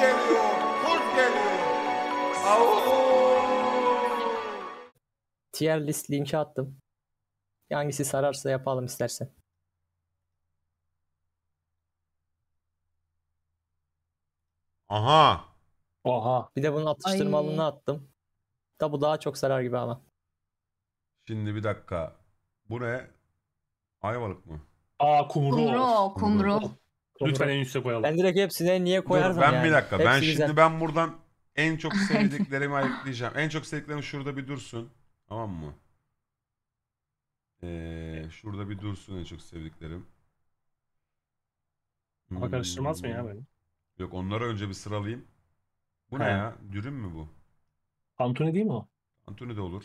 geliyor, kurt geliyor. Tier list linki attım. Hangisi sararsa yapalım istersen. Aha. Oha. Bir de bunun atıştırmalığını attım. Da bu daha çok sarar gibi ama. Şimdi bir dakika. Bu ne? Ayvalık mı? Aa, kumru. Lütfen en üstte koyalım. Ben direkt hepsine niye koyarsam yani. Ben bir dakika. Hepsi ben şimdi güzel. Ben buradan en çok sevdiklerimi ayıklayacağım. En çok sevdiklerim şurada bir dursun. Tamam mı? Şurada bir dursun en çok sevdiklerim. Ama karıştırmaz mı ya böyle? Yok, onları önce bir sıralayayım. Bu ne ya? Dürüm mü bu? Antony değil mi o? Antony de olur.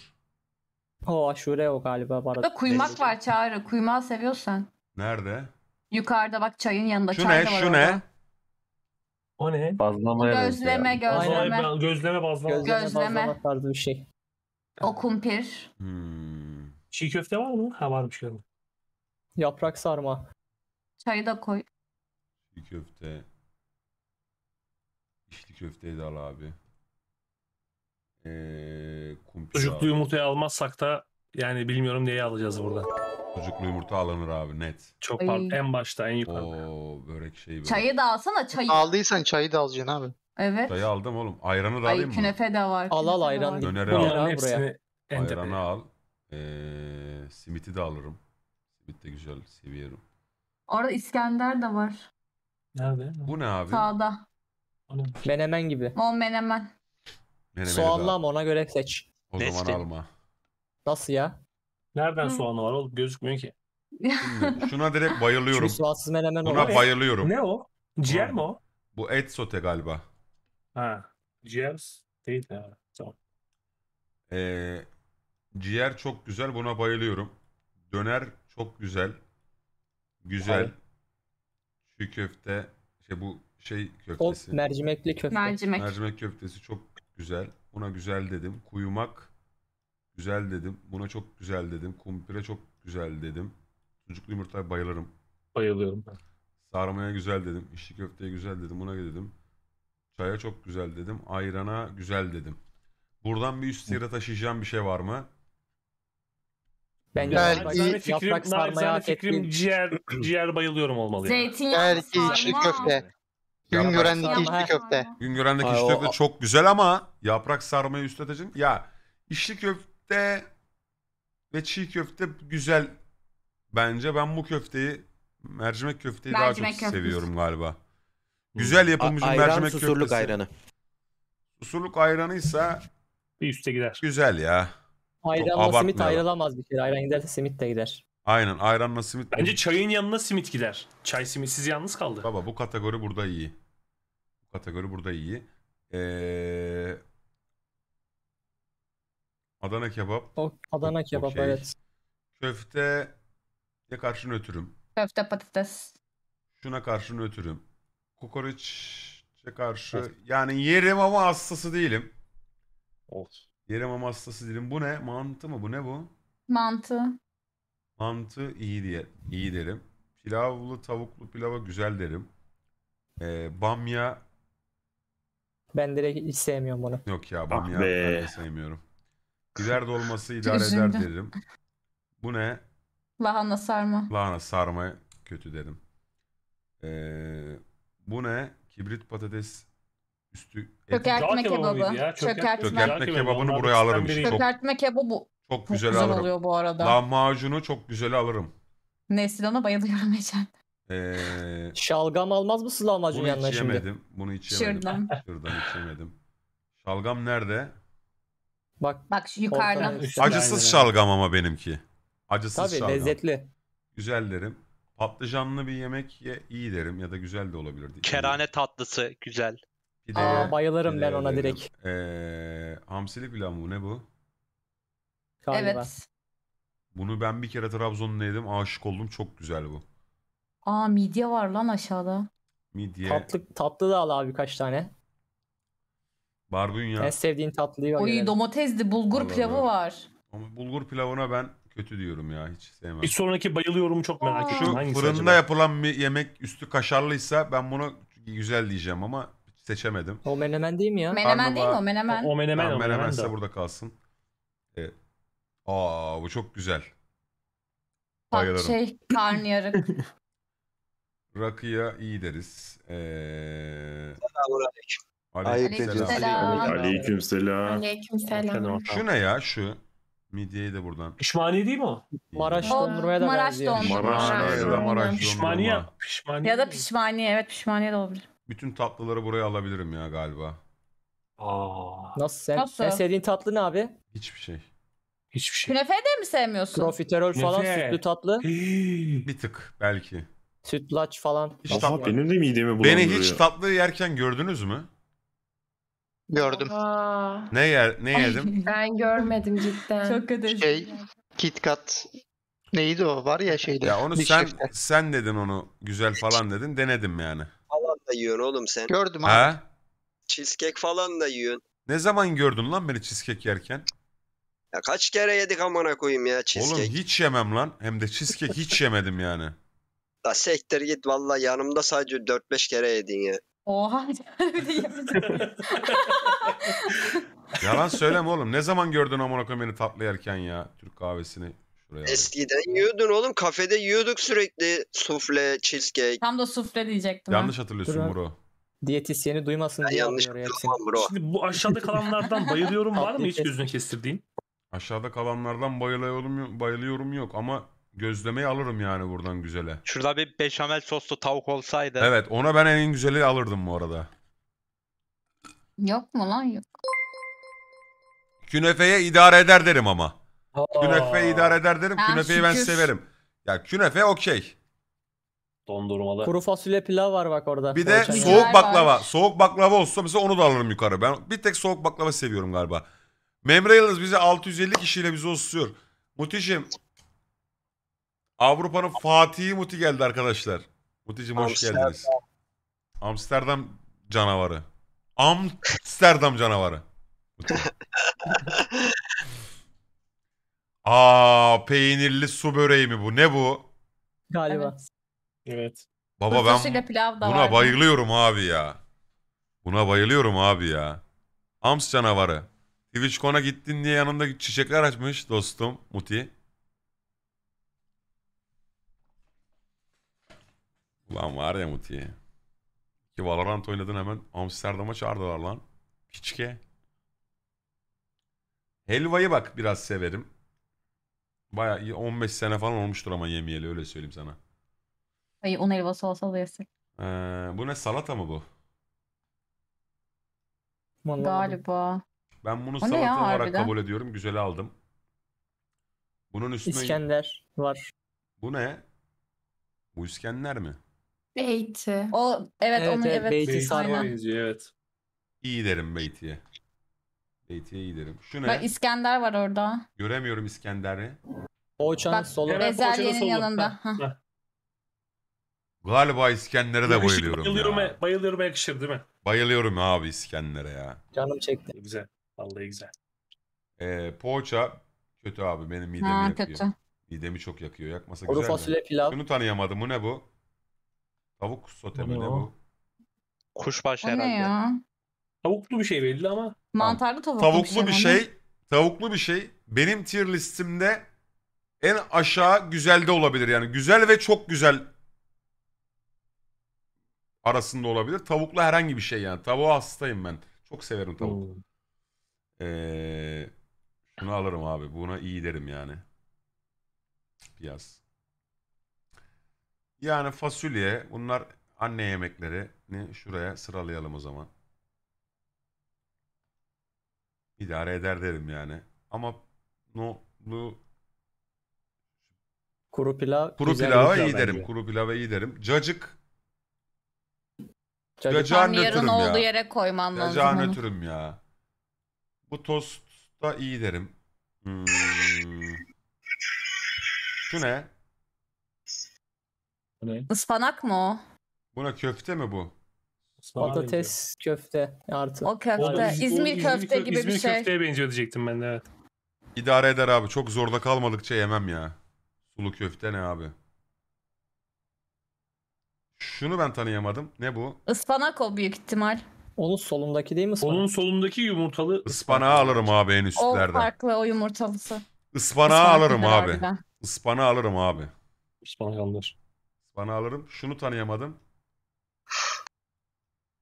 O aşure o galiba. Burada kuymak var Çağrı. Kuymağı seviyorsan. Nerede? Yukarıda bak, çayın yanında. Şu ne? Şu ne? O ne? Bazlamaya Gözleme tarzı bir şey. O kumpir. Çiğ köfte var mı? Ha, varmış galiba. Yaprak sarma. Çayı da koy. Çiğ köfte. İçli köfteyi de al abi. Sucuklu yumurtayı almazsak da yani bilmiyorum neyi alacağız burada. Sucuklu yumurta alınır abi, net. Çok farklı, en başta en yukarıda. Oo, börek şeyi böyle. Çayı da alsana, çayı. Aldıysan çayı da alacaksın abi. Evet. Çayı aldım oğlum. Ayranı da alayım mı? Künefe de var. Al al ayran. Döneri al. Hepsini ayranı al. Simiti de alırım. Simit de güzel, seviyorum. Orada İskender de var. Nerede? Bu ne abi? Sağda. Menemen gibi. O menemen. Soğanlı ama ona göre seç. O zaman alma. Nasıl ya? Nereden soğanı var oğlum? Gözükmüyor ki. Şimdi, şuna direkt bayılıyorum. Soğansız menemen olur. Buna bayılıyorum. Ne o? Ciğer mi o? Bu et sote galiba. Ha. Ciğer değil ya. Tamam. Ciğer çok güzel. Buna bayılıyorum. Döner çok güzel. Güzel. Şu köfte. Bu köftesi. O mercimekli köfte. Mercimek köftesi çok güzel. Buna güzel dedim. Kuyumak güzel dedim. Buna çok güzel dedim. Kumpire çok güzel dedim. Sucuklu yumurtaya bayılırım. Bayılıyorum ben. Sarmaya güzel dedim. İçli köfteye güzel dedim. Buna dedim. Çaya çok güzel dedim. Ayrana güzel dedim. Buradan bir üst yere taşıyacağım bir şey var mı? Bence fikrim ciğer bayılıyorum olmalı. Zeytinyağlı içli köfte. Güngören'deki içli köfte. Güngören'deki içli köfte çok güzel ama yaprak sarmayı üstleteceğim. Ya içli köfte ve çiğ köfte güzel bence. Ben bu köfteyi, mercimek köfteyi daha çok seviyorum galiba. Güzel yapılmış mercimek köftesi. Susurluk ayranı. Susurluk ayranıysa bir üste gider. Güzel ya. Ayranla simit ayrılamaz bir kere. Ayran giderse simit de gider. Aynen, ayranla simit. Bence çayın yanına simit gider. Çay simitsiz yalnız kaldı. Baba bu kategori burada iyi. Bu kategori burada iyi. Adana kebap. Adana kebap okay. Evet. Köfteye karşı nötrüm. Köfte patates. Şuna karşı nötrüm. Kokoreçe karşı yani yerim ama hastası değilim. Olsun. Yerim ama hastası değilim. Bu ne? Mantı mı? Bu ne bu? Mantı. Mantı iyi derim. Pilavlı tavuklu pilava güzel derim. Bamya. Ben direkt hiç sevmiyorum bunu. Yok ya, bamya ben de sevmiyorum. Biber dolması idare eder derim. Bu ne? Lahana sarma. Lahana sarma kötü derim. Bu ne? Kibrit patates. Çökertme kebabı. Çökertme kebabını buraya alırım. Çökertme kebabı çok güzel alırım. Oluyor bu arada. Lahmacunu çok güzel alırım. Neslihan'a bayılıyorum Ecen. Şalgam almaz mısın lahmacun yanına şimdi? Bunu hiç yemedim. Şuradan hiç yemedim. Şalgam nerede? Bak şu yukarıda. Acısız şalgam ama benimki. Acısız şalgam. Tabii lezzetli. Güzel derim. Patlıcanlı bir yemek iyi derim ya da güzel de olabilirdi. Kerane tatlısı güzel. Bayılırım ben ona direkt. Hamsili pilav mı? Ne bu? Galiba. Evet. Bunu ben bir kere Trabzon'da yedim. Aşık oldum. Çok güzel bu. Midye var lan aşağıda. Midye. Tatlı da al abi birkaç tane. Barbunya. En sevdiğin tatlıyı var. Oy, domatesli bulgur pilavı var. Ama bulgur pilavına ben kötü diyorum ya. Hiç sevmem. Bir sonraki bayılıyorum çok merak ediyorum. Şu fırında yapılan bir yemek üstü kaşarlıysa ben bunu güzel diyeceğim ama Seçemedim. O menemen değil mi ya? Menemen değil mi o? Menemen. O menemen. Tamam, menemense burada kalsın. Aa bu çok güzel. Bayılırım. Şey, karnıyarık. Rakıya iyi deriz. Aleykümselam. Aleykümselam. Aleykümselam. Şu ne ya şu? Midyeyi de buradan. Pişmaniye değil mi o? Maraş dondurmaya da benziyor. Maraş dondurma. Pişmaniye. Ya da pişmaniye. Evet pişmaniye de olabilir. Bütün tatlıları buraya alabilirim ya galiba. Aa. Nasıl sen? Nasıl? Sen sevdiğin tatlı ne abi? Hiçbir şey. Hiçbir şey. Künefe de mi sevmiyorsun? Profiterol falan sütlü tatlı. Bir tık belki. Sütlaç falan. Ama benim de midemi bulandırıyor. Beni hiç tatlı yerken gördünüz mü? Gördüm. Aa. Ne yedim? Ben görmedim cidden. Çok kötü. KitKat. Neydi o? Var ya şeyde. Ya onu sen dedin onu güzel falan dedin. Denedim yani. Falan da yiyorsun oğlum sen. Gördüm abi. Cheesecake falan da yiyorsun. Ne zaman gördün lan beni cheesecake yerken? Ya kaç kere yedik amana koyayım ya cheesecake. Oğlum hiç yemem lan. Hem de cheesecake hiç yemedim yani. Da sektir git valla yanımda sadece 4-5 kere yedin ya. Oha. Yalan söyleme oğlum. Ne zaman gördün amına koyayım beni tatlı yerken ya Türk kahvesini şuraya. Eskiden yiyordun oğlum. Kafede yiyorduk sürekli sufle, cheesecake. Tam da sufle diyecektim. Yanlış hatırlıyorsun bro. Diyetisyeni duymasın diye alıyor hepsini. Şimdi bu aşağıda kalanlardan bayılıyorum var mı hiç gözünü kestirdiğin? Aşağıda kalanlardan bayılıyorum yok ama gözlemeyi alırım yani buradan güzele. Şurada bir beşamel soslu tavuk olsaydı. Evet ona ben en güzeli alırdım bu arada. Yok mu lan yok. Künefeye idare eder derim ama. Künefeye idare eder derim. Künefeyi ben severim. Ya künefe okey. Dondurmalı. Kuru fasulye pilav var bak orada. Bir de soğuk baklava. Soğuk baklava olsa mesela onu da alırım yukarı. Ben bir tek soğuk baklava seviyorum galiba. Memre Yıldız bize 650 kişiyle bizi osuyor. Mutişim. Avrupa'nın Fatih'i Muti geldi arkadaşlar. Muti'cim hoş geldiniz. Amsterdam canavarı. Amsterdam canavarı. Aa peynirli su böreği mi bu? Ne bu? Galiba. Evet. Baba ben buna bayılıyorum abi ya. Buna bayılıyorum abi ya. Amst canavarı. Twitch.com'a gittin diye yanında çiçekler açmış dostum Muti. Ulan var ya Muti. Ki Valorant oynadın hemen Amsterdam'a çağırdılar lan. Piçke. Helvayı bak biraz severim. Bayağı 15 sene falan olmuştur ama yemeyeli öyle söyleyeyim sana. Hayır un helvası olsa da yesin. Bu ne salata mı bu? Galiba. Ben bunu salata olarak kabul ediyorum. Güzel aldım. Bunun üstüne... İskender var. Bu ne? Bu İskender mi? Beyti. O evet. Beyti sarma. Evet. İyi derim Beyti'ye. Beyti'ye iyi derim. Şu ne? Bak İskender var orada. Göremiyorum İskender'i. Poğaçanın solu. Bezelya'nın yanında. Ha. Galiba İskender'e de bayılıyorum. Bayılıyorum yakışır değil mi? Bayılıyorum abi İskender'e ya. Canım çekti. Güzel. Vallahi güzel. Poğaça kötü abi benim midemi yakıyor. Kötü. Midemi çok yakıyor. Yakmasa güzel. Kuru fasulye pilav. Şunu tanıyamadım. Bu ne bu? Tavuk sote mi ne bu? Kuşbaşı herhalde. Ne ya? Tavuklu bir şey belli ama. Mantarlı tavuklu bir şey. Tavuklu bir şey. Benim tier listimde en aşağı güzelde olabilir yani. Güzel ve çok güzel arasında olabilir. Tavuklu herhangi bir şey yani. Tavuğa hastayım ben. Çok severim tavuk. Şunu alırım abi. Buna iyi derim yani. Piyaz. Yani fasulye. Bunlar anne yemeklerini şuraya sıralayalım o zaman. İdare eder derim yani. Ama bu kuru pilava iyi derim. Kuru pilava iyi derim. Cacık. Cacığa nötürüm ya. Yere koyman lazım. Cacığa nötürüm ya. Bu tosta iyi derim. Şu ne? Ispanak mı o? Buna köfte mi bu? Patates köfte artı. O köfte. İzmir köfte gibi bir şey. İzmir köfteye benziyor diyecektim ben de evet. İdare eder abi. Çok zorda kalmadıkça yemem ya. Sulu köfte ne abi? Şunu ben tanıyamadım. Ne bu? Ispanak o büyük ihtimal. Onun solundaki değil mi ıspanak? Onun solundaki yumurtalı ıspanağı alırım abi en üstlerden. O farklı, o yumurtalısı. Ispanağı alırım abi. Ispanağı alırım abi. Ispanak alır. Ispanağı alırım. Şunu tanıyamadım.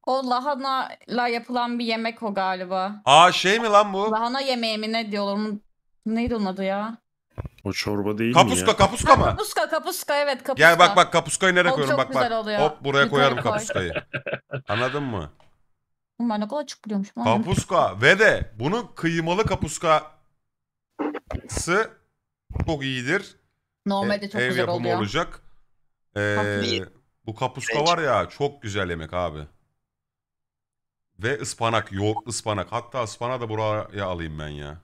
O lahanayla yapılan bir yemek o galiba. Aa şey mi lan bu? Lahana yemeği mi ne diyorlar? Neydi onun adı ya? O çorba değil kapuska, mi ya? Kapuska mı? Kapuska, kapuska evet kapuska. Gel bak bak kapuskayı nereye koyuyorum bak bak. Oluyor. Hop buraya koyarım kapuskayı. Anladın mı? Ben ne kadar açık biliyormuşum. Kapuska ve de bunun kıymalı kapuskası çok iyidir. Normalde çok güzel oluyor. Ev yapımı olacak. Bu kapuska var ya çok güzel yemek abi. Ve ıspanak yok ıspanak. Hatta ıspanağı da buraya alayım ben ya.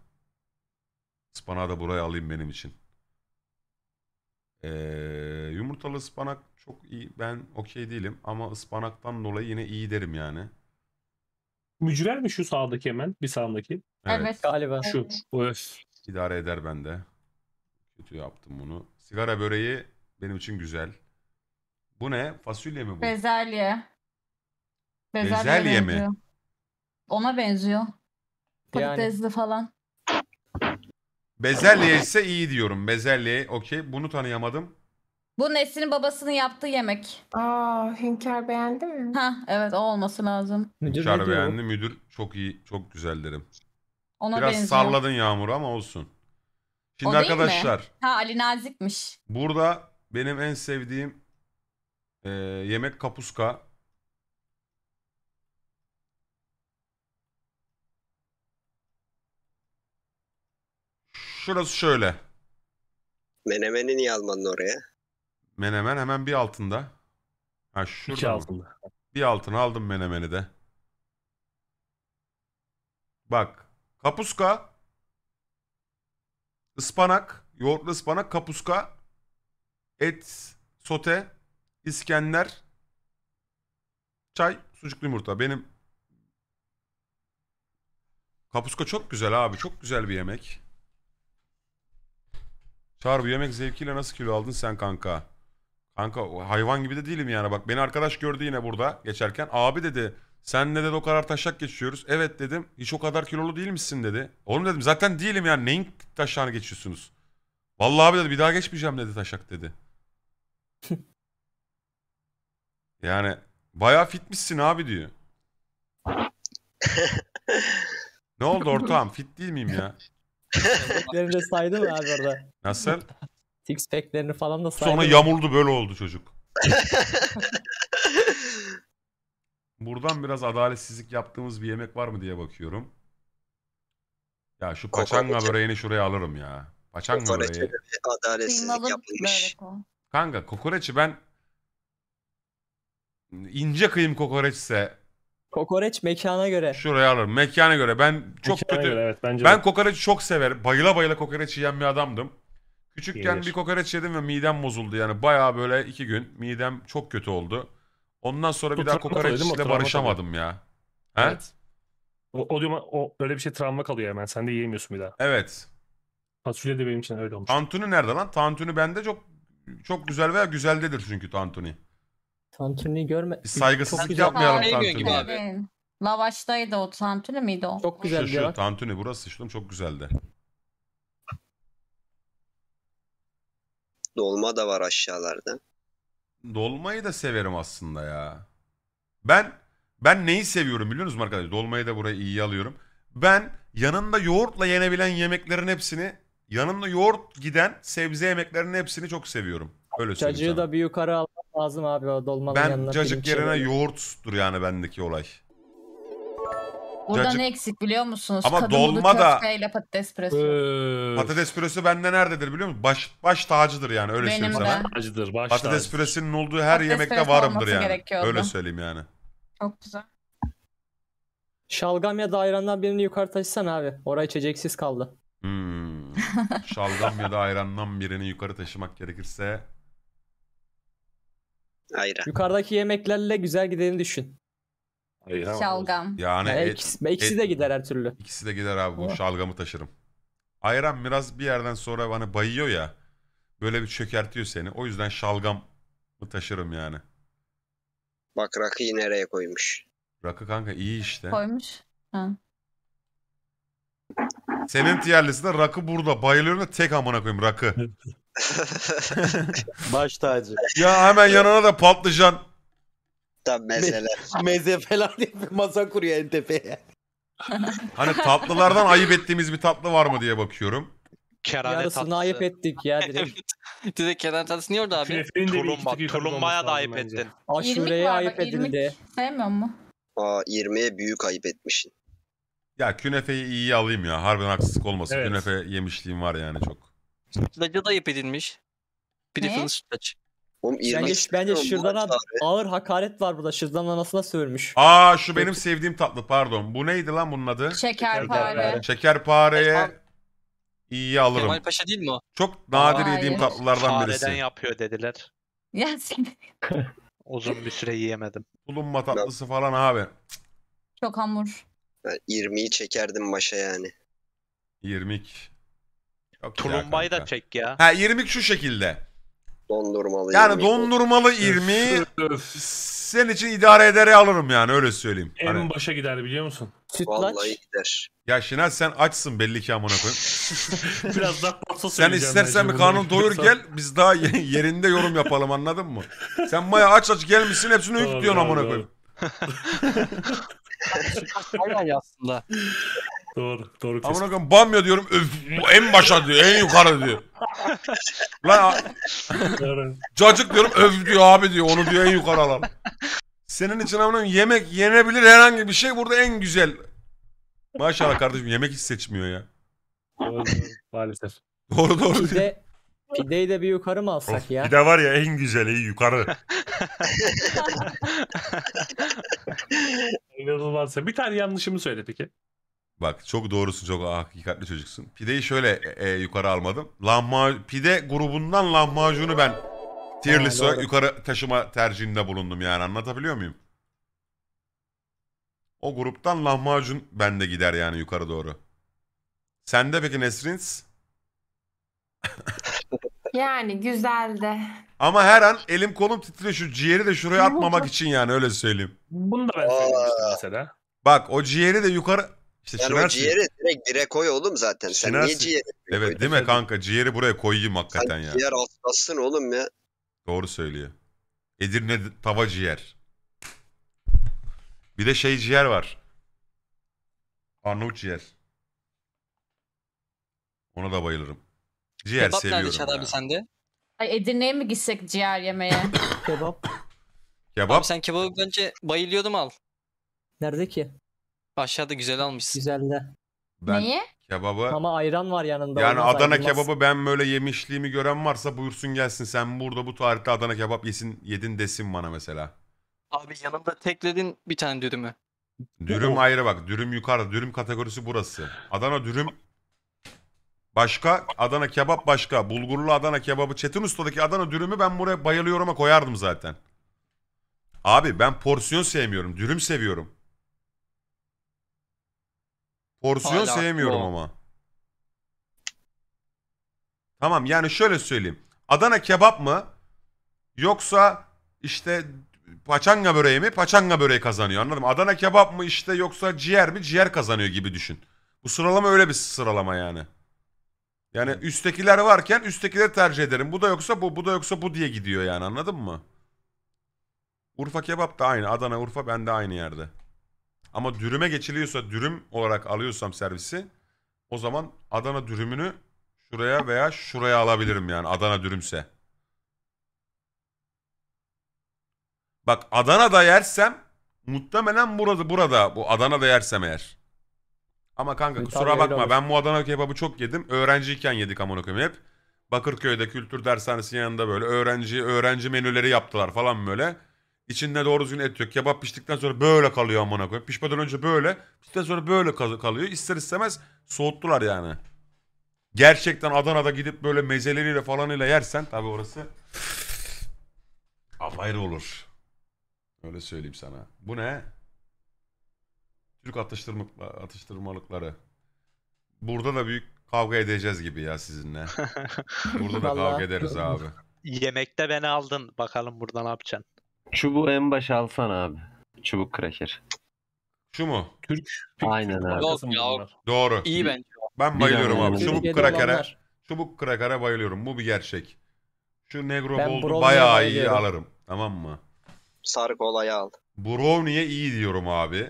Ispanağı da buraya alayım benim için. Yumurtalı ıspanak çok iyi. Ben okey değilim ama ıspanaktan dolayı yine iyi derim yani. Mücver mi şu sağdaki hemen? Bir sağdaki. Evet. Evet galiba. Şu. Öf. İdare eder bende. Kötü yaptım bunu. Sigara böreği benim için güzel. Bu ne? Fasulye mi bu? Bezelye. Bezelye mi? Ona benziyor. Patatesli yani. Falan. Bezelye ise iyi diyorum. Bezelye okey. Bunu tanıyamadım. Bu Nesrin'in babasının yaptığı yemek. Aa, Hünkar beğendi mi? Ha, evet o olması lazım. Hünkar beğendi. Müdür çok iyi, çok güzel derim. Ona biraz benziyor. Salladın Yağmur ama olsun. Şimdi o arkadaşlar. Ha Ali Nazik'miş. Burada benim en sevdiğim yemek kapuska. Şurası şöyle. Menemeni niye almadın oraya? Menemen hemen bir altında. Ha şurada. İki altında. Bir altına aldım menemeni de. Bak. Kapuska. Ispanak. Yoğurtlu ıspanak. Kapuska. Et. Sote. İskender. Çay. Sucuklu yumurta. Benim. Kapuska çok güzel abi. Çok güzel bir yemek. Çağrı bu yemek zevkiyle nasıl kilo aldın sen kanka? Kanka hayvan gibi de değilim yani bak beni arkadaş gördü yine burada geçerken. Abi dedi senle dedi o kadar taşak geçiyoruz. Evet dedim hiç o kadar kilolu değil misin dedi. Oğlum dedim zaten değilim yani neyin taşağını geçiyorsunuz? Vallahi abi dedi bir daha geçmeyeceğim dedi taşak dedi. Yani bayağı fitmişsin abi diyor. Ne oldu ortağım fit değil miyim ya? Sixpack'lerini de saydı mı abi orada? Nasıl? Sixpack'lerini falan da saydı. Sonra yamuldu böyle oldu çocuk. Buradan biraz adaletsizlik yaptığımız bir yemek var mı diye bakıyorum. Ya şu paçanga böreğini şuraya alırım ya. Paçanga böreği. Adaletsizlik yapılmış. Kanka kokoreçi ben ince kıyım kokoreçse kokoreç mekana göre. Şuraya alırım. Mekana göre. Ben çok mekana kötü. Göre, evet, bence ben kokoreçi çok severim. Bayıla bayıla kokoreç yiyen bir adamdım. Küçükken bir kokoreç yedim ve midem bozuldu. Yani bayağı böyle 2 gün midem çok kötü oldu. Ondan sonra bir daha kokoreçle barışamadım ya. Evet. O öyle bir şey travma kalıyor hemen. Sen de yiyemiyorsun bir daha. Evet. Fasulye de benim için öyle olmuş. Tantuni nerede lan? Tantuni bende çok güzel veya güzeldedir çünkü tantuni. Tantuni'yi görme. Bir saygısızlık yapmayalım Tantuni'ye. Lavaştaydı o Tantuni miydi o? Çok güzeldi ya. Şu Tantuni burası sıçtım çok güzeldi. Dolma da var aşağılarda. Dolmayı da severim aslında ya. Ben neyi seviyorum biliyor musunuz arkadaşlar? Dolmayı da buraya iyi alıyorum. Ben yanında yoğurtla yenebilen yemeklerin hepsini, yanında yoğurt giden sebze yemeklerinin hepsini çok seviyorum. Öyle söyleyeyim. Cacığı da bir yukarı al. Lazım abi o dolmanın yanına. Ben cacık yerine yoğurttur yani bendeki olay. Burada cacık... ne eksik biliyor musunuz? Ama kadın dolma da patates püresi. Patates püresi bende nerededir biliyor musun? Baş tacıdır yani öyle benim söyleyeyim sana. Tacıdır, baş patates tacıdır. Püresinin olduğu her patates yemekte varımdır yani. Öyle söyleyeyim yani. Çok güzel. Şalgam ya da ayrandan birini yukarı taşısana abi. Oraya içeceksiz kaldı. Şalgam ya da ayrandan birini yukarı taşımak gerekirse... Ayran. Yukarıdaki yemeklerle güzel gideni düşün. Ayran. Şalgam. Yani ikisi de gider her türlü. İkisi de gider abi bu şalgamı taşırım. Ayran biraz bir yerden sonra bana bayıyor ya. Böyle bir çökertiyor seni. O yüzden şalgamı taşırım yani. Bak rakıyı nereye koymuş? Rakı kanka iyi işte. Koymuş. Ha. Senin tiyerlisinde rakı burada. Bayılıyorum da tek amına koyayım rakı. Baş tacı. Ya hemen yanına da patlıcan. Tam mesele. Meze falan diye masa kuruyor en tepeye. Hani tatlılardan ayıp ettiğimiz bir tatlı var mı diye bakıyorum. Yarısını ayıp ettik ya direkt. Direkt kerane tatlısı niye orada abi? Tulumbaya da ayıp ettin. Aşureye ayıp edildi. Sevmiyor mu? Aa 20'ye büyük ayıp etmişsin. Ya künefeyi iyi alayım ya. Harbiden haksızlık olmasın. Evet. Künefe yemişliğim var yani çok. Sütlacı da ayıp edilmiş. Bilifin sütlaç. Bence şırdan ağır hakaret var burada. Şırdan anasına sövmüş. Aa şu benim sevdiğim tatlı pardon. Bu neydi lan bunun adı? Şekerpare. Şekerpareye iyi alırım. Kemal Paşa değil mi o? Çok nadir yediğim tatlılardan birisi. Fareden yapıyor dediler. Ya seni. Uzun bir süre yiyemedim. Bulunma tatlısı falan abi. Çok hamur. 20'yi çekerdim başa yani. 20'lik. Tulumbayı da çek ya. Ha 20'lik şu şekilde. Dondurmalı yani dondurmalı irmiği senin için idare eder alırım yani öyle söyleyeyim. En hani... başa gider biliyor musun? Vallahi gider. Ya Şinal sen açsın belli ki amına koyayım. Biraz daha pasta sen istersen bir karnını doyur gel biz daha yerinde yorum yapalım anladın mı? Sen maya aç gelmişsin hepsini üf diyorsun amına koyayım. Aynen aslında. Doğru. Amına koyayım bamya diyorum öf, en başa diyor en yukarı diyor. Lan cacık diyorum öf diyor abi diyor onu diyor en yukarı alalım. Senin için amına koyayım yemek yenebilir herhangi bir şey burada en güzel. Maşallah kardeşim yemek hiç seçmiyor ya. Maalesef. Doğru. Pideyi de bir yukarı mı alsak of, ya? Pide var ya en güzeli yukarı. İnanılmazsa bir tane yanlışımı söyle peki. Bak çok doğrusun çok hakikatli çocuksun. Pideyi şöyle yukarı almadım. Pide grubundan lahmacunu ben tier listeye yukarı taşıma tercihinde bulundum yani anlatabiliyor muyum? O gruptan lahmacun bende gider yani yukarı doğru. Sende peki Nesrins? Yani güzeldi. Ama her an elim kolum titriyor şu ciğeri de şuraya atmamak için yani öyle söyleyeyim. Bunu da ben söylemiştim mesela. Bak o ciğeri de yukarı... İşte yani o ciğeri direkt bire koy oğlum zaten. Sen niye ciğeri? Evet koydun? Değil mi kanka ciğeri buraya koyayım hakikaten ya. Ciğer alsın oğlum ya. Doğru söylüyor. Edirne tava ciğer. Bir de şey ciğer var. Arnavut ciğer. Ona da bayılırım. Ciğer kebap seviyorum. Kebap nerede abi sende? Ay Edirne'ye mi gitsek ciğer yemeye? Kebap. Abi sen kebabı bence bayılıyordum al. Nerede ki? Aşağıda güzel almışsın. Güzelde. Niye? Kebabı. Ama ayran var yanında. Yani Adana kebabı ben böyle yemişliğimi gören varsa buyursun gelsin. Sen burada bu tarihte Adana kebap yedin desin bana mesela. Abi yanında tekledin bir tane dürümü. Dürüm ayrı bak. Dürüm yukarıda. Dürüm kategorisi burası. Adana dürüm başka. Adana kebap başka. Bulgurlu Adana kebabı. Çetin Usta'daki Adana dürümü ben buraya bayılıyorum'a koyardım zaten. Abi ben porsiyon sevmiyorum. Dürüm seviyorum. Porsiyon sevmiyorum ama. Tamam yani şöyle söyleyeyim. Adana kebap mı? Yoksa işte paçanga böreği mi? Paçanga böreği kazanıyor anladın mı? Adana kebap mı işte yoksa ciğer mi? Ciğer kazanıyor gibi düşün. Bu sıralama öyle bir sıralama yani. Yani üsttekiler varken üsttekileri tercih ederim. Bu da yoksa bu da yoksa bu diye gidiyor yani anladın mı? Urfa kebap da aynı. Adana Urfa bende aynı yerde. Ama dürüme geçiliyorsa dürüm olarak alıyorsam servisi o zaman Adana dürümünü şuraya veya şuraya alabilirim yani Adana dürümse. Bak Adana'da yersem muhtemelen burada bu Adana'da yersem eğer. Ama kanka kusura bakma ben bu Adana kebabı çok yedim. Öğrenciyken yedik amına koyayım hep. Bakırköy'de kültür dershanesinin yanında böyle öğrenci menüleri yaptılar falan böyle. İçinde doğru düzgün et yok. Kebap piştikten sonra böyle kalıyor amına koyayım. Pişmeden önce böyle, piştikten sonra böyle kalıyor. İster istemez soğuttular yani. Gerçekten Adana'da gidip böyle mezeleriyle falanıyla yersen tabii orası apayrı olur. Öyle söyleyeyim sana. Bu ne? Türk atıştırmalıkları. Burada da büyük kavga edeceğiz gibi ya sizinle. Burada da kavga ederiz abi. Yemekte beni aldın. Bakalım burada ne yapacaksın? Çubuğu en başa alsan abi. Çubuk kraker. Şu mu? Türk. Aynen abi. Doğru. İyi bence. Ben bayılıyorum abi. Çubuk krakere bayılıyorum. Bu bir gerçek. Şu negro boldu bayağı iyi alırım. Tamam mı? Sarı kolayı al. Brownie'ye iyi diyorum abi.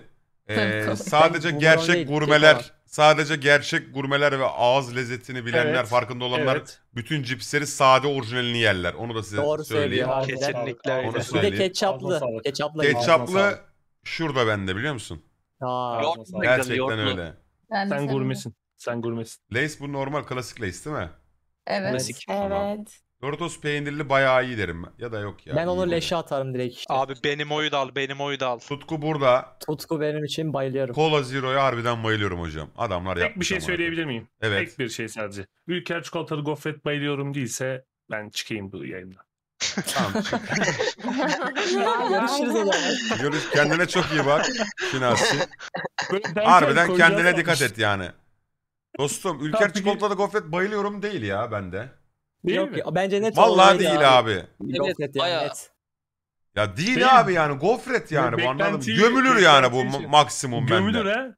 Sadece gerçek gurmeler, ve ağız lezzetini bilenler, farkında olanlar bütün cipsleri sade orijinalini yerler. Onu da size söyleyeyim. Kesinlikle. Bir de ketçaplı. Ketçaplı şurada bende, biliyor musun? Gerçekten öyle. Sen gurmesin. Lays bu normal klasik Lays değil mi? Evet. Evet. Doritos peynirli bayağı iyi derim ya da yok ya. Ben onu leşe atarım direkt işte. Abi benim oyu da al, Tutku burada. Tutku benim için, bayılıyorum. Cola Zero'ya harbiden bayılıyorum hocam. Adamlar yapmış. Tek bir şey söyleyebilir miyim? Evet. Tek bir şey sadece. Ülker çikolatalı gofret bayılıyorum değilse ben çıkayım bu yayından. Tamam. Görüşürüz o zaman. Görüş, kendine çok iyi bak. Şinasi. Harbiden kendine dikkat et yani. Dostum, Ülker çikolatalı gofret bayılıyorum değil ya bende. Yok, bence net. Vallahi değil abi. Evet, bayağı. Net. Ya değil abi yani, gofret yani. Bu anladım. Gömülür yani bu maksimum bende. Gömülür he.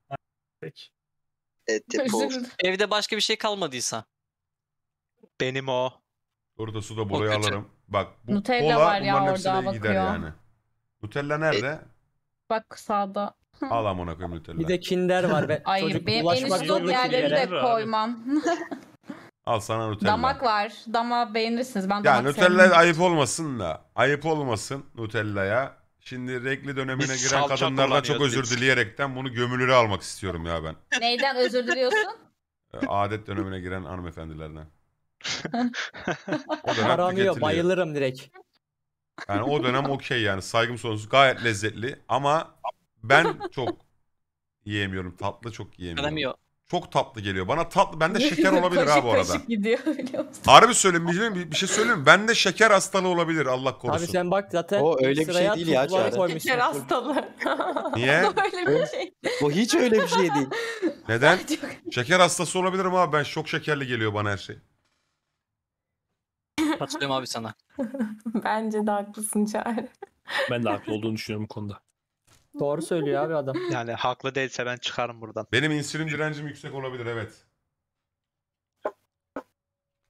Peki. Evde başka bir şey kalmadıysa. Benim o. Orada su da buraya alırım. Bak bu Nutella kola, var ya orada bakıyor. Yani. Nutella nerede? Bak sağda. Al amına koyayım Nutella. Bir de Kinder var. Hayır, benim en yerleri de koymam. Al sana Nutella. Damak var. Damağı beğenirsiniz. Ben damak sevmiyorum. Nutella ayıp olmasın da. Ayıp olmasın Nutella'ya. Şimdi renkli dönemine giren kadınlardan çok özür dileyerekten bunu gömülüre almak istiyorum ya ben. Neyden özür diliyorsun? Adet dönemine giren hanımefendilerden. Aramıyor. Bayılırım direkt. Yani o dönem okey yani. Saygım sonsuz. Gayet lezzetli. Ama ben çok yiyemiyorum. Tatlı çok yiyemiyorum. Aramıyor. Çok tatlı geliyor. Bana tatlı. Bende şeker olabilir ha bu arada. Gidiyor, harbi söyleyeyim mi? Bir şey söyleyeyim mi? Bende şeker hastalığı olabilir. Allah korusun. Abi sen bak zaten. O öyle bir şey değil ya. Şeker hastalığı. Niye? Öyle bir şey. O hiç öyle bir şey değil. Neden? Şeker hastası olabilirim abi. Ben çok şekerli geliyor bana her şey. Hatırlıyorum abi sana. Bence de haklısın Çağrı. Ben de haklı olduğunu düşünüyorum bu konuda. Doğru söylüyor abi adam. Yani haklı değilse ben çıkarım buradan. Benim insülin direncim yüksek olabilir, evet.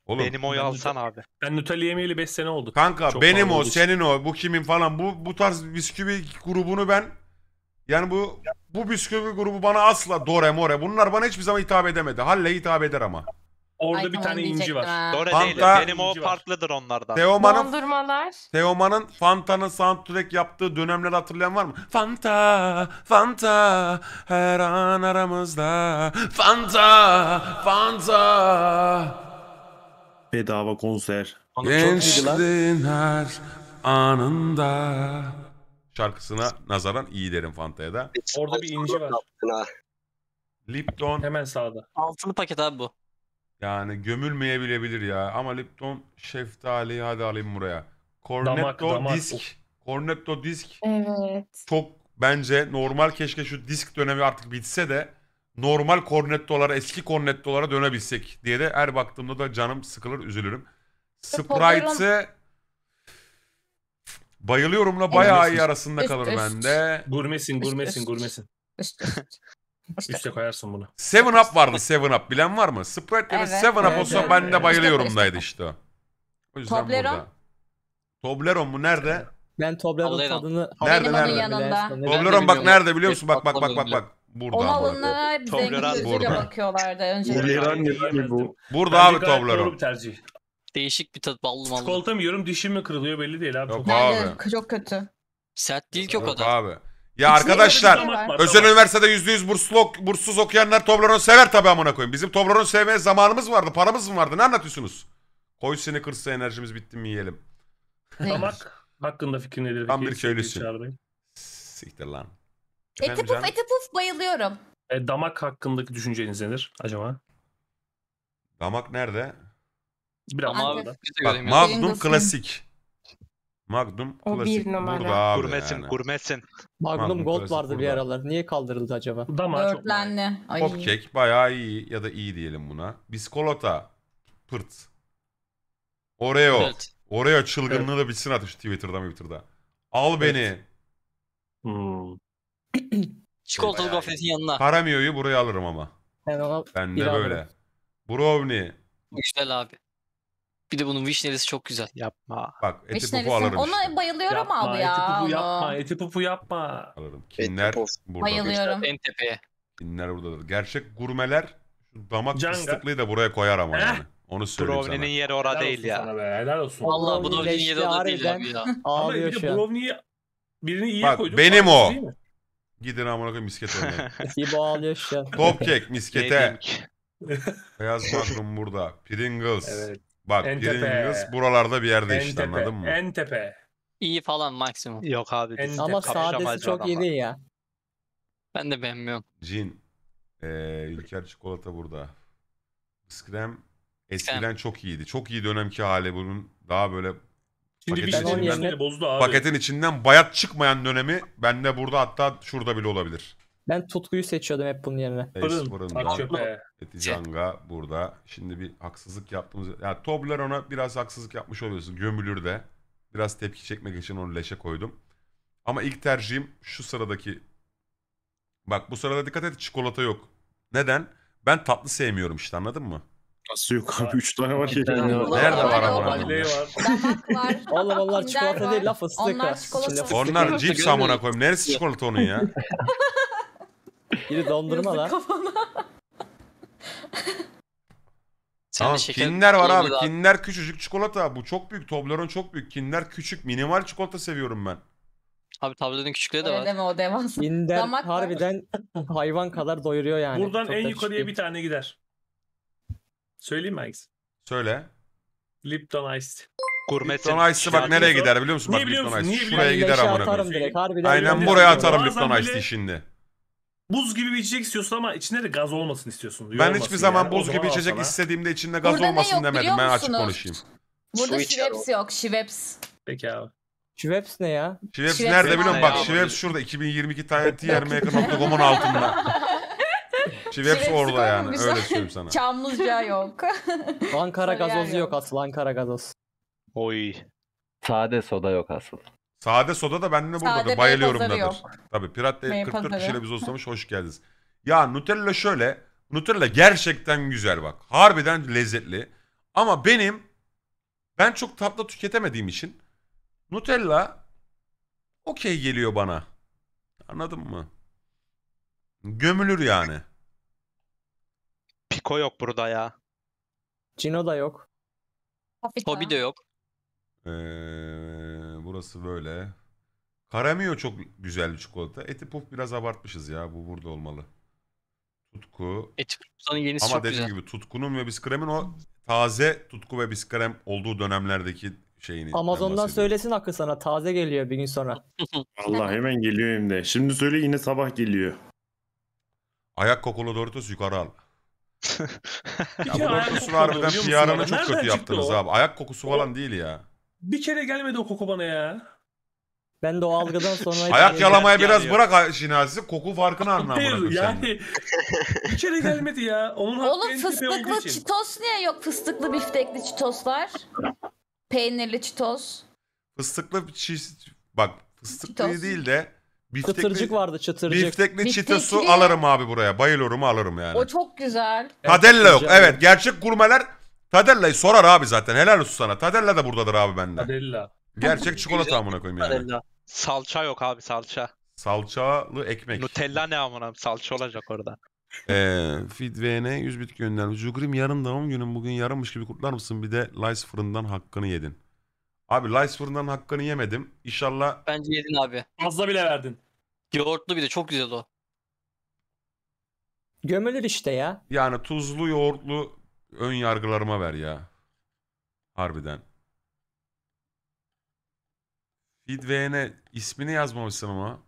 Oğlum, benim oyu alsan abi. Ben Nutella yemeyeli 5 sene oldu. Kanka çok benim o, senin o, bu kimin falan. Bu tarz bisküvi grubunu ben... Yani bu bisküvi grubu bana asla Dore. Bunlar bana hiçbir zaman hitap edemedi. Halle hitap eder ama. Orada bir tane inci var. Dore değil. Benim o farklıdır onlardan. Teoman'ın Fanta'nın soundtrack yaptığı dönemleri hatırlayan var mı? Fanta, Fanta, her an aramızda. Fanta, Fanta. Bedava konser. Gençliğin her anında. Şarkısına nazaran iyi derim Fanta'ya da. Orada bir inci var. Lipton. Hemen sağda. Altını paket abi bu. Yani gömülmeyebilebilir ya. Ama Lipton şeftali, hadi alayım buraya. Cornetto disk. Evet. Çok bence normal, keşke şu disk dönemi artık bitse de normal Cornetto'lara, eski Cornetto'lara dönebilsek diye de her baktığımda da canım sıkılır, üzülürüm. Sprite'ı bayılıyorumla bayağı iyi arasında kalır bende. Gurmesin. Üste koyarsın bunu. 7 Up vardı, 7 Up. Bilen var mı? Sprite ile 7 Up olsa ben de bayılıyorumdaydı işte o. O yüzden burada. Toblerone mu? Nerede? Ben Toblerone tadını... Nerede? Yanında. Toblerone bak nerede biliyor musun? Bak. Burada. Onu alınlara hep zengin gözüyle bakıyorlardı. Burada abi Toblerone. Değişik bir tat, ballı mallı. Çikolata mı yiyorum, dişim mi kırılıyor belli değil abi. Çok kötü. Sert değil ki o kadar. Abi. Ya arkadaşlar, özel üniversitede %100 burssuz okuyanlar Toblerone sever tabi amına koyayım. Bizim Toblerone sevmeye zamanımız vardı, paramız mı vardı? Ne anlatıyorsunuz? Koy seni kırsa enerjimiz bitti mi yiyelim. Damak hakkında fikrin nedir? Tam bir köylüsün. Siktir lan. Eti puf bayılıyorum. Damak hakkındaki düşünceniz nedir acaba? Damak nerede? Biraz mağdur. Magnum klasik. Magnum klasik. Burada abi Gurmesin. Magnum Gold vardı bir aralar. Niye kaldırıldı acaba? Dörtlenli. Popkek bayağı iyi ya da iyi diyelim buna. Biskolata. Pırt. Oreo. Evet. Oreo çılgınlığı da bitsin artık Twitter'da. Al beni. Çikolatalı gofretin yanına. Karamiyoyu buraya alırım ama. Ben de böyle. Alırım. Brownie. Güzel abi. Bir de bunun vişnelisi çok güzel. Yapma. Bak eti pupu alırım. Ona işte. Bayılıyorum yapma, abi ya. Eti pupu yapma. Eti pupu yapma. Alırım. Kinder burada. Bayılıyorum. En tepeye. Kinder buradadır. Gerçek gurmeler damak fıstıklıyı da buraya koyar ama yani. Onu söyleyeyim sana. Brownie'nin yeri orada değil ya. Helal olsun. Vallahi bu Brownie'nin yeri orada değil abi ya. Ama bir de Brownie'yi birini iyiye koydum. Bak benim o. Gidin amına koyayım miskete oynayın. İbo ağlıyor şu an. Topkek miskete. Beyaz Magnum burada. Pringles. Evet. Bak Pringles buralarda bir yerde işte anladın mı? En tepe. İyi falan maksimum. Yok abi. Ama sadesi çok iyi değil ya. Ben de beğenmiyorum. Cin. Ülker çikolata burada. Iskrem eskiden çok iyiydi. Çok iyi dönemki hali bunun. Daha böyle şimdi paketin içinden bayat çıkmayan dönemi bende burada hatta şurada bile olabilir. Ben tutkuyu seçiyordum hep bunun yerine. Fırın. Etijanga burada. Şimdi bir haksızlık yaptığımız... Ya Toblerone'a biraz haksızlık yapmış oluyorsun. Gömülür de. Biraz tepki çekmek için onu leşe koydum. Ama ilk tercihim şu sıradaki... Bak bu sırada dikkat et çikolata yok. Neden? Ben tatlı sevmiyorum işte anladın mı? Nasıl yok abi? 3 tane var ki. Nerede var ama? Valla valla çikolata değil laf ıslık. Onlar cips amına koyayım. Neresi çikolata onun ya? Biri dondurma lan. Tamam Kinder var abi. Kinder küçücük çikolata. Bu çok büyük. Toblerone çok büyük. Kinder küçük. Minimal çikolata seviyorum ben. Abi tabletin küçükleri de var. Öyle deme o devasa. Kinder harbiden hayvan kadar doyuruyor yani. Buradan çok en yukarıya bir tane gider. Söyleyeyim mi Alex? Söyle. Lipton Ice. Lipton Ice'ı bak nereye gider biliyor musun? Bak Lipton Ice şuraya gider amına. Aynen buraya atarım Lipton Ice'ı şimdi. Buz gibi bir içecek istiyorsun ama içinde de gaz olmasın istiyorsun. Ben hiçbir zaman buz gibi içecek istediğimde içinde gaz olmasın demedim. Ben açık konuşayım. Burada Schweppes yok. Schweppes. Peki abi. Schweppes ne ya? Schweppes nerede biliyorum bak. Schweppes şurada 2022 tarihli yermeyakın.com'un altında. Schweppes orada yani. Öyle söyleyeyim sana. Çamlıca yok. Ankara gazozu yok asıl. Ankara gazoz. Oy. Sade soda yok asıl. Sade soda da benimle buradadır. Bayılıyorum dadır. Tabii Pirat'te 44 kişiyle biz olsamış hoş geldiniz. Ya Nutella şöyle. Nutella gerçekten güzel bak. Harbiden lezzetli. Ama ben çok tatlı tüketemediğim için Nutella okey geliyor bana. Anladın mı? Gömülür yani. Piko yok burada ya. Cino da yok. Hobi de yok. Burası böyle. Karamiyo çok güzel bir çikolata. Eti puf biraz abartmışız ya. Bu burada olmalı. Tutku. Eti puf'un yenisi çok güzel. Ama dediğim gibi tutkunun ve biskremin o taze tutku ve biskrem olduğu dönemlerdeki şeyini. Amazon'dan söylesin hakkı sana. Taze geliyor bir gün sonra. Allah hemen geliyor hem de. Şimdi söyle yine sabah geliyor. Ayak kokulu Doritos yukarı al. Ya bu Doritos'un harbiden PR'ını çok kötü yaptınız abi. Ayak kokusu falan değil ya. Bir kere gelmedi o koku bana ya. Ben de o algıdan sonra... Ayak yalamaya biraz bırak şinasisi. Koku farkını anlamıyorum. Yani bir kere gelmedi ya. Oğlum fıstıklı çitos niye yok? Fıstıklı biftekli çitoslar. Peynirli çitos. Fıstıklı bak fıstıklı değil de biftekli, çıtırcık vardı çıtırcık. Biftekli çitosu alırım abi buraya. Bayılırım alırım yani. O çok güzel. Tadelle yok. Evet gerçek gurmeler... Tadelle'yi sorar abi zaten. Helal olsun sana. Tadelle de buradadır abi bende. Tadella. Gerçek çikolata amına koyayım yani. Tadella. Salça yok abi salça. Salçalı ekmek. Nutella ne amına salça olacak orada. Fidvene 100 bit göndermiş. Jugrim yarın doğum günüm bugün yarınmış gibi kutlar mısın? Bir de Lays fırından hakkını yedin. Abi Lays fırından hakkını yemedim. İnşallah. Bence yedin abi. Fazla bile verdin. Yoğurtlu bir de çok güzel o. Gömülür işte ya. Yani tuzlu yoğurtlu. Ön yargılarıma ver ya. Harbiden. Fidvene ismini yazmamışsın ama.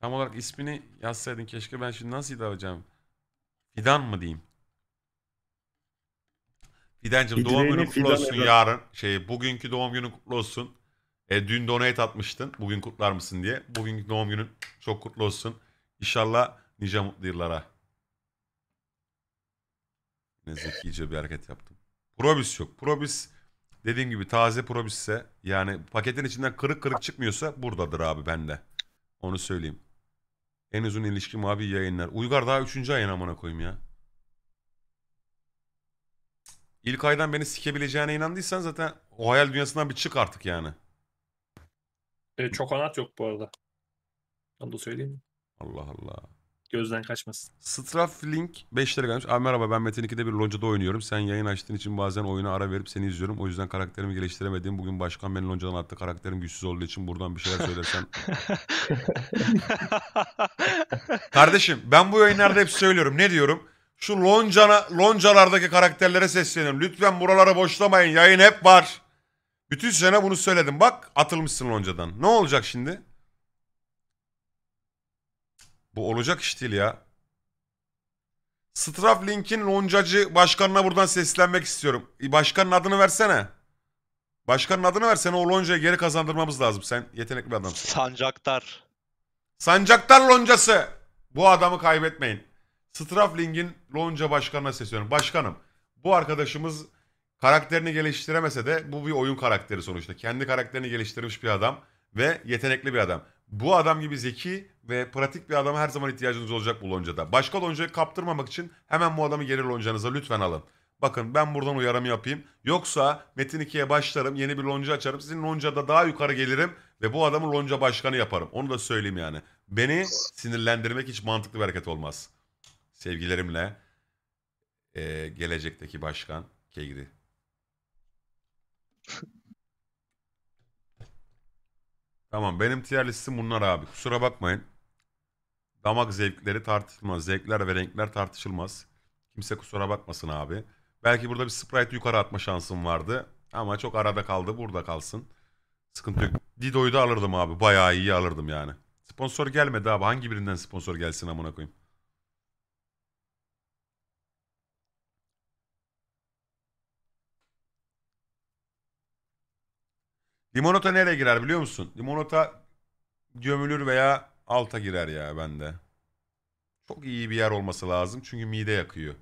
Tam olarak ismini yazsaydın keşke ben şimdi nasıl hitap edeceğim? Fidan mı diyeyim? Fidancığım doğum günün kutlu olsun yarın. Bugünkü doğum günün kutlu olsun. Dün donate atmıştın. Bugün kutlar mısın diye. Bugünkü doğum günün çok kutlu olsun. İnşallah nice mutlu yıllara. Ne zekice bir hareket yaptım. Probis yok. Probis dediğim gibi taze probisse yani paketin içinden kırık çıkmıyorsa buradadır abi bende. Onu söyleyeyim. En uzun ilişki mavi yayınlar. Uygar daha 3. ayın amına koyayım ya. İlk aydan beni sikebileceğine inandıysan zaten o hayal dünyasından bir çık artık yani. Çokonat yok bu arada. Ben de söyleyeyim mi? Allah Allah. Gözden kaçmasın. Strafling 5 lira gelmiş. Abi merhaba, ben Metin 2'de bir loncada oynuyorum. Sen yayın açtığın için bazen oyuna ara verip seni izliyorum. O yüzden karakterimi geliştiremedim. Bugün başkan beni loncadan attı. Karakterim güçsüz olduğu için buradan bir şeyler söylersen. Kardeşim ben bu yayınlarda hep söylüyorum. Ne diyorum? Şu loncalardaki karakterlere sesleniyorum. Lütfen buraları boşlamayın. Yayın hep var. Bütün sene bunu söyledim. Bak atılmışsın loncadan. Ne olacak şimdi? Bu olacak iş değil ya. Straflink'in loncacı başkanına buradan seslenmek istiyorum. Başkanın adını versene. Başkanın adını versene, o loncayı geri kazandırmamız lazım. Sen yetenekli bir adamsın. Sancaktar. Sancaktar loncası. Bu adamı kaybetmeyin. Straflink'in lonca başkanına sesleniyorum. Başkanım, bu arkadaşımız karakterini geliştiremese de bu bir oyun karakteri sonuçta. Kendi karakterini geliştirmiş bir adam ve yetenekli bir adam. Bu adam gibi zeki ve pratik bir adama her zaman ihtiyacınız olacak bu loncada. Başka loncayı kaptırmamak için hemen bu adamı geri loncanıza lütfen alın. Bakın ben buradan uyarımı yapayım. Yoksa Metin 2'ye başlarım, yeni bir lonca açarım. Sizin loncada daha yukarı gelirim ve bu adamı lonca başkanı yaparım. Onu da söyleyeyim yani. Beni sinirlendirmek hiç mantıklı bir hareket olmaz. Sevgilerimle gelecekteki başkan Kegri. Tamam, benim tier listim bunlar abi. Kusura bakmayın. Damak zevkleri tartışılmaz. Zevkler ve renkler tartışılmaz. Kimse kusura bakmasın abi. Belki burada bir Sprite yukarı atma şansım vardı. Ama çok arada kaldı. Burada kalsın. Sıkıntı yok. Dido'yu da alırdım abi. Bayağı iyi alırdım yani. Sponsor gelmedi abi. Hangi birinden sponsor gelsin amına koyayım. Dimonota nereye girer biliyor musun? Dimonota gömülür veya alta girer ya bende. Çok iyi bir yer olması lazım çünkü mide yakıyor.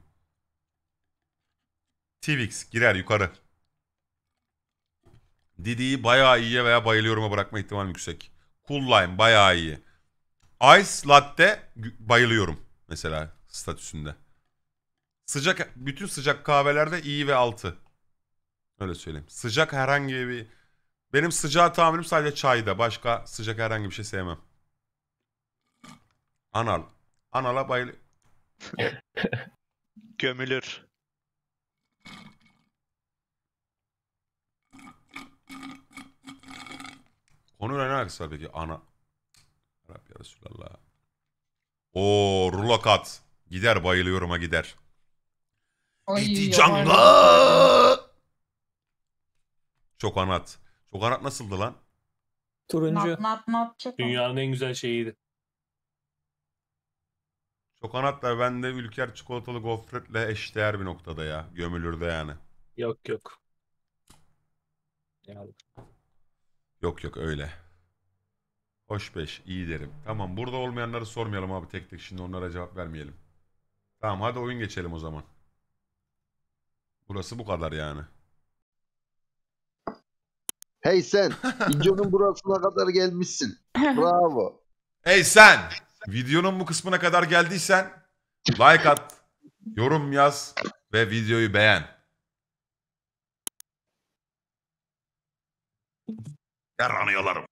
Twix girer yukarı. Didi'yi bayağı iyiye veya bayılıyorum'a bırakma ihtimalim yüksek. Cool Lime bayağı iyi. Ice Latte bayılıyorum mesela statüsünde. Sıcak, bütün sıcak kahvelerde iyi ve altı. Öyle söyleyeyim. Sıcak herhangi bir... Benim sıcağı tahammülüm sadece çayda. Başka sıcak herhangi bir şey sevmem. Anal. Anala bayılıyor. Gömülür. Konuyla ne alakası var peki? Ana. Rabbi ya Resulallah. Ooo rulakat. Gider, bayılıyorum'a gider. Eti canlı. Çok anlat. Çokonat nasıldı lan? Turuncu. Dünyanın en güzel şeyiydi. Çokonat da bende Ülker çikolatalı gofretle eşdeğer bir noktada ya. Gömülürde yani. Yok yok. Yani. Yok yok öyle. Hoş beş iyi derim. Tamam, burada olmayanları sormayalım abi tek tek, şimdi onlara cevap vermeyelim. Tamam, hadi oyun geçelim o zaman. Burası bu kadar yani. Hey sen, videonun burasına kadar gelmişsin. Bravo. Hey sen, videonun bu kısmına kadar geldiysen like at, yorum yaz ve videoyu beğen. Yaranıyorlarım.